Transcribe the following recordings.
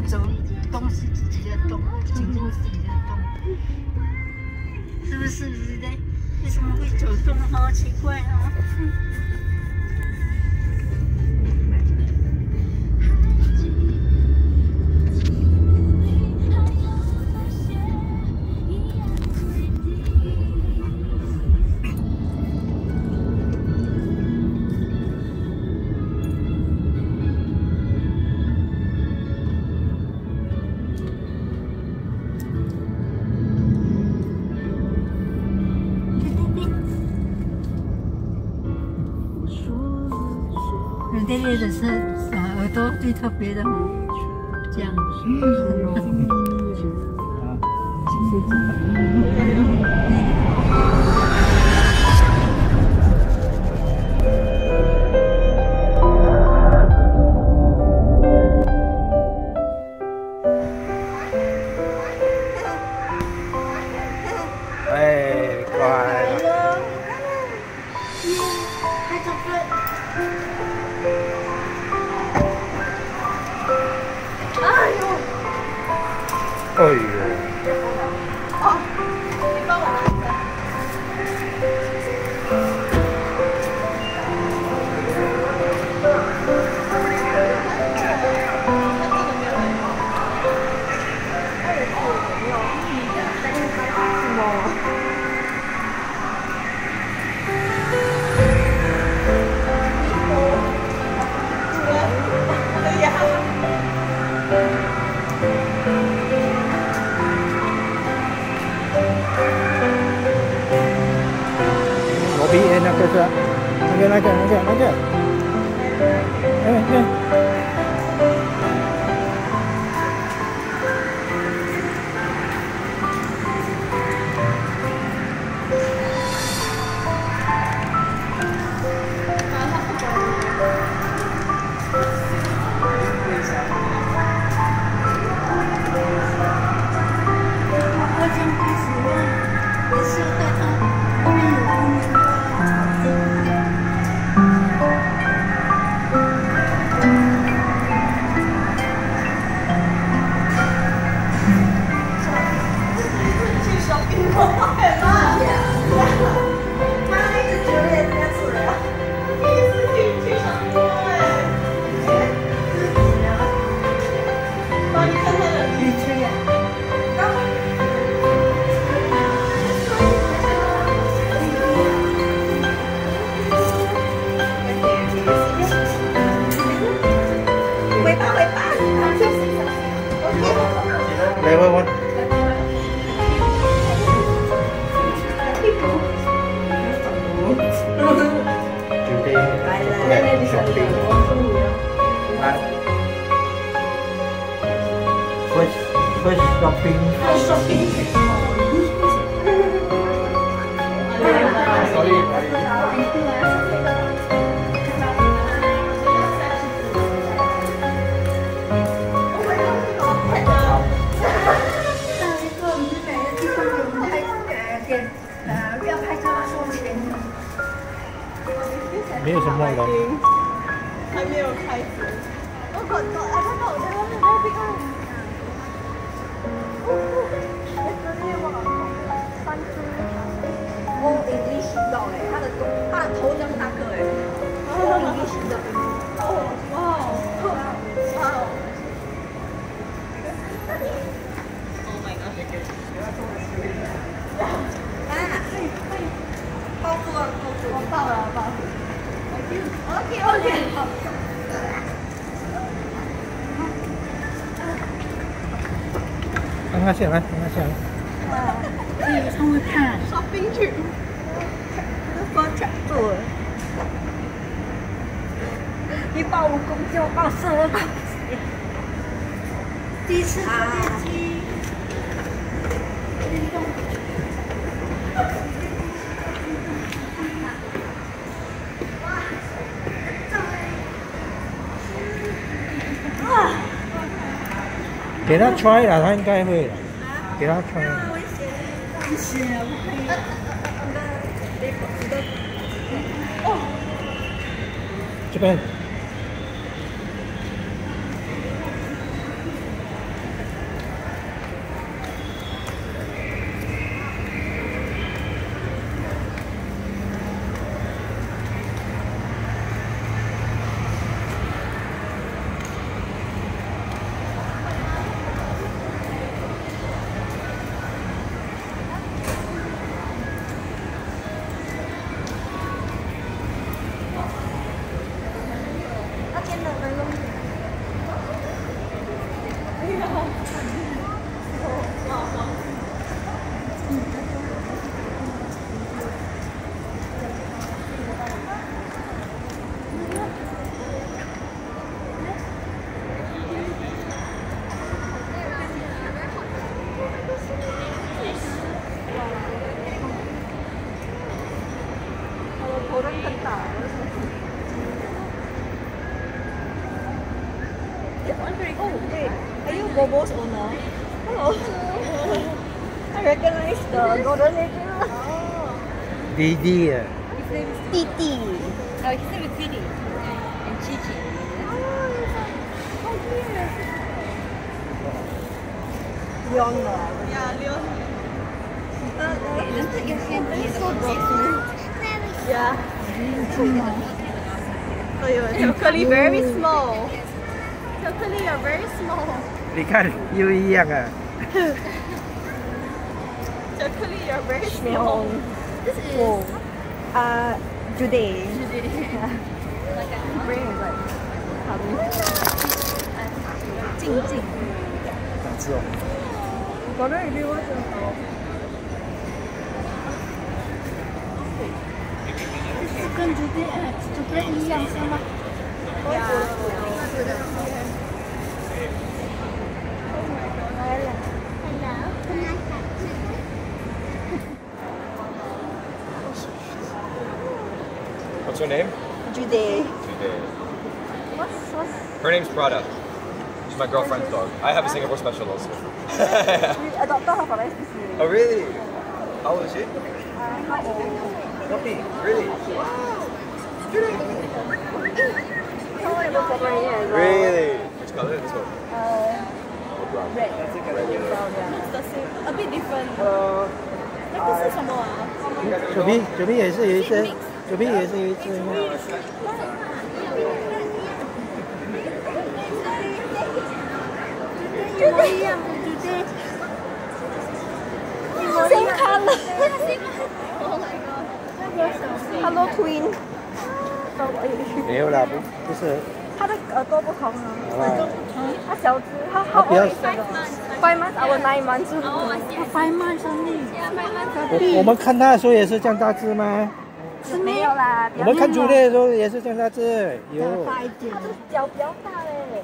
在走东是自己的东，进入自己的东，是不是Juday？为什么会走动？好奇怪哦！Juday 的是耳朵最特别的，这样。哎，乖。 哎呦！哦，你帮我拿一个。 那个是，那个，没有什么的，还没有开始。我搞到，哎，他搞到那个地方。哦，English到哎，他的头那么大个哎，English到。哦，哇哦。Oh my god！ 啊，哎，抱住，我抱了。 OK， 好。让他下来。对，他会看。上冰去。我抢住了。你抱5公斤，我抱12公斤。第一次坐电梯。运动。 给他try了，他应该会了。给他try。这边。orang kental. Oh, wait. Are you Bobo's owner? Hello. I recognize the golden retriever. Oh. Didi. His name is Titi. No, his name is Didi. And Chichi. Oh, how cute. Leon. Yeah, Leon. Doesn't your hand be so broken? Yeah. Oh, you're curly, very small. Chocolate, you're very small. Look at you, young. Chocolate, you're very small. This is Juday. Like a brain is like coming. Jing. That's all. Got it? You want to? Chocolate, what's her name? Juday. What's her name's Prada. She's my girlfriend's dog. I have a Singapore Special also. We adopted her from SPCA. Oh really? How old is she? How old? Puppy. Really? Wow. Really? Which color is this one? Brown. Red. That's it, red. Brown, yeah. It's the same. A bit different. This is some more. Chubby 也是有一只。Same color. Hello twin。没有啦，不是。它的耳朵不同啊。它小只，它比较。9 months. Oh, 5 months only.我们看它的时候也是这样大只吗？ 没有啦，我们看主队的时候也是这样大只，有。它的脚比较大嘞。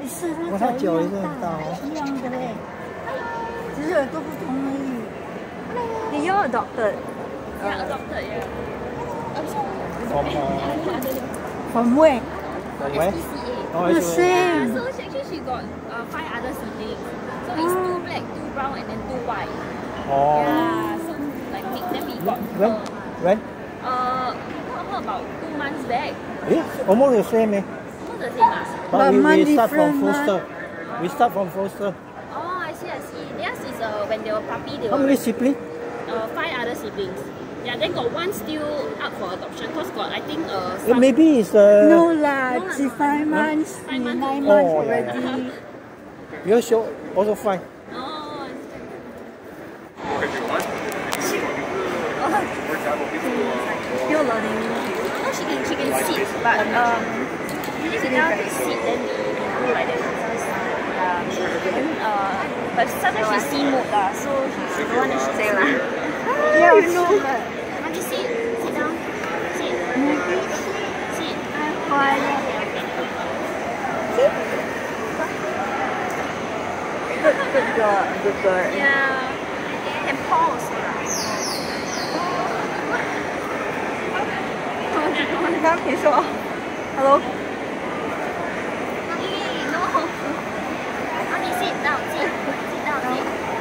你是它脚也是很大哦。一样的嘞，只是耳朵不同而已。你要 adopted？ Yeah, adopted. Yeah. From where? SPCA. The same. So actually she got 5 other siblings. So it's 2 black, 2 brown, and then 2 white. Oh. Yeah. So like mix them we got. When? About 2 months back. Yeah, almost the same. Almost the same. But we start from foster. We start from foster. Oh, I see, I see. Theirs is when they were puppy, they were... How many siblings? 5 other siblings. Yeah, then got one still up for adoption. Cause got, I think... maybe it's... No lah, it's 5 months. 9 months already. You're sure? Also 5. Oh, still learning. No, she can sit, but she now can sit then we do like that. But sometimes she see mood lah, so she don't want to sit lah. Yeah, you know. Want to sit? Sit down. Sit. Sit. Sit. Good girl. Good girl. Yeah. And Paul also lah. 你刚可以说 ，hello。No， 你sit down， 哎。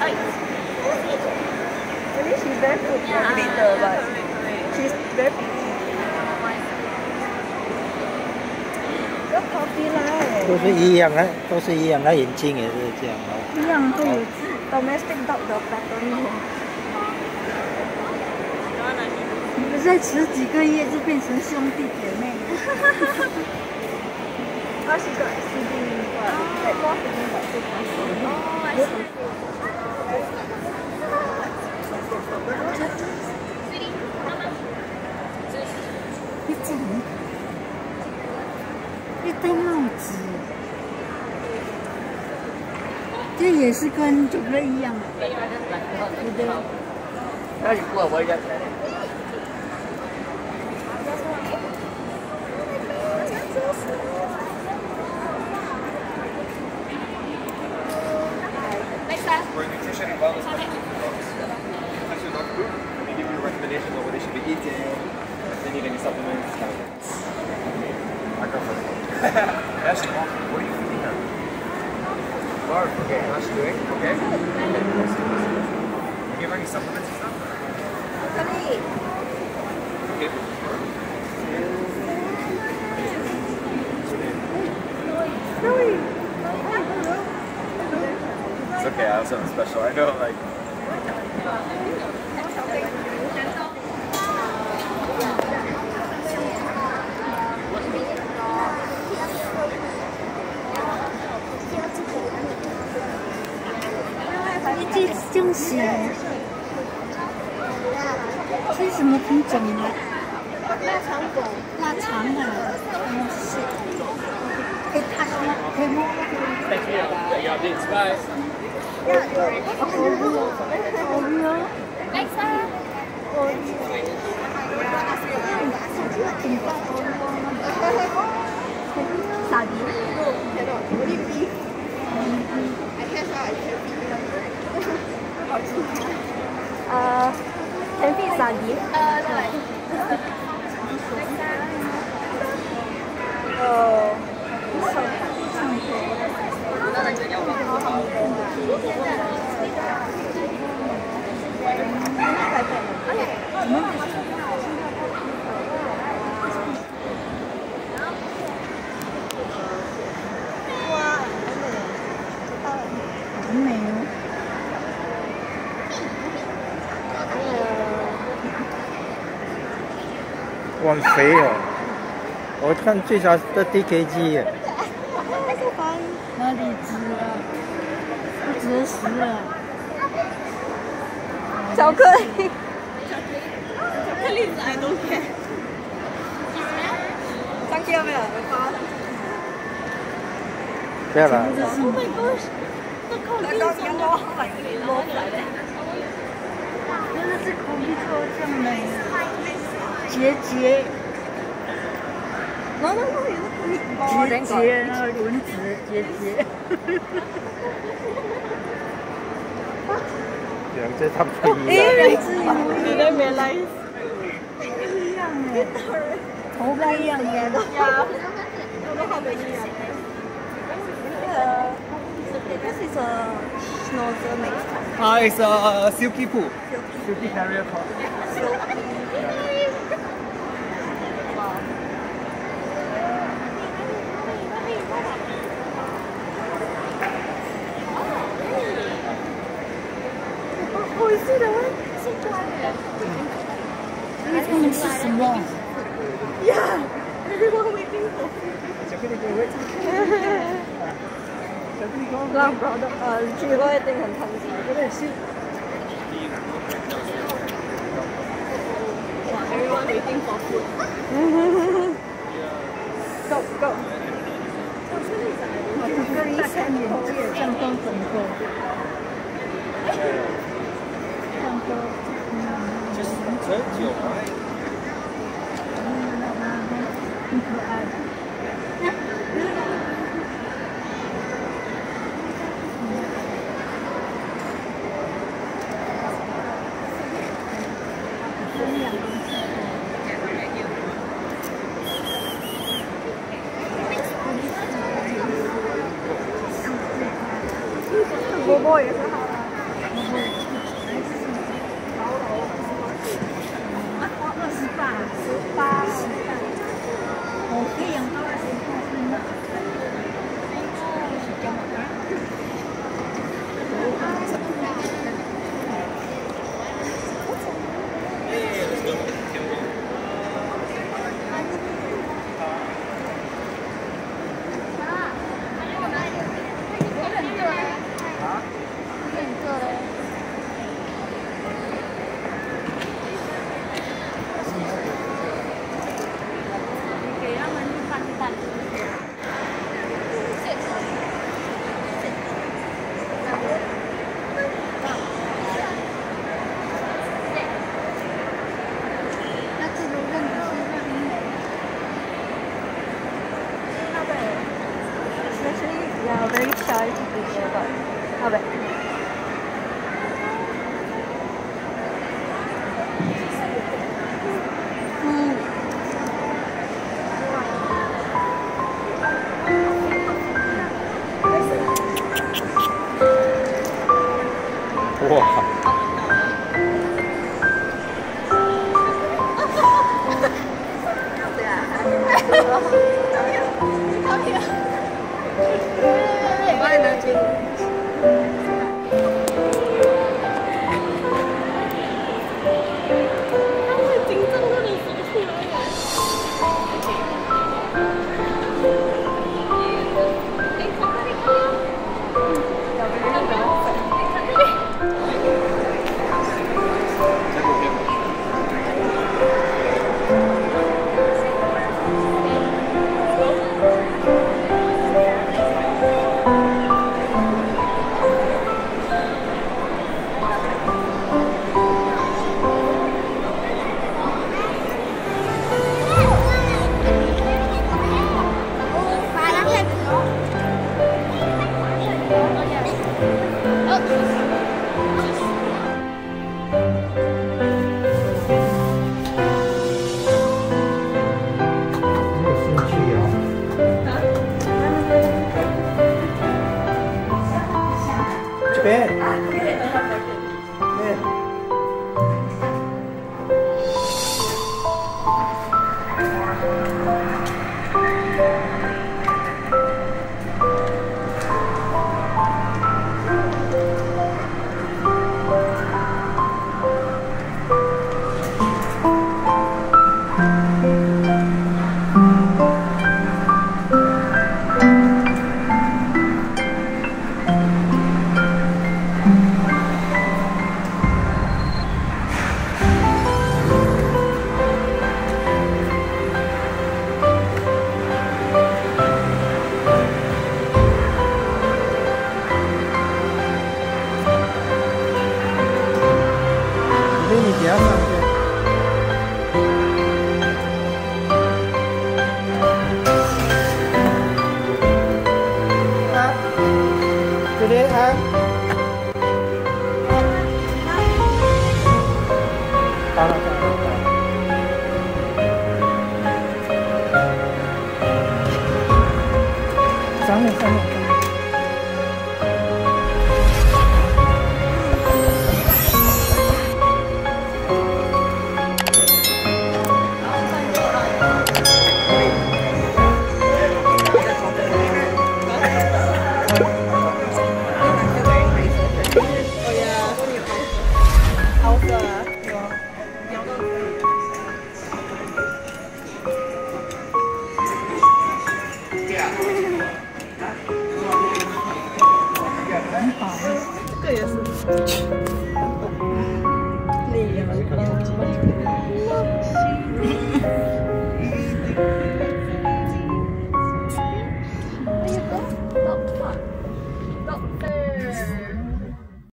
I think she's very good for litter, but she's very pretty. 要跑起来。都是一样，它眼睛也是这样哦。一样都有domestic dog的 pattern。 再迟几个月就变成兄弟姐妹了。一戴帽子，这也是跟主人一样的，对不对？那你过来我一下。 For nutrition and wellness, you give you recommendations on what they should be eating, then need any supplements? I got it. That's the one. What are you feeding her? Barf. Okay, that's good. Okay. You give her any supplements and stuff? Okay. It's okay, I have something special. I know, like...很肥哦！我看最少30 kg 耶。哪里值啊？不值10啊！巧克力，巧克力是 I don't care。上去了没有？不要了。Oh my gosh！ 真的是口味超重的。 节，然后节，然后轮子节。两只差不多一样。你那边来？一样哎，头发一样哎。呀，头发不一样。This is a schnauzer mix. Ah, it's a silky poo. Silky terrier poo. Yeah, everyone waiting for food. Chocolate go wait. Chocolate go. Wow, brother, Juday 一定很開心。有點濕。Wow, everyone waiting for food. Go go. 我這個一看眼界，上當整個。就是很久。 很可爱。萝卜也是好的。28。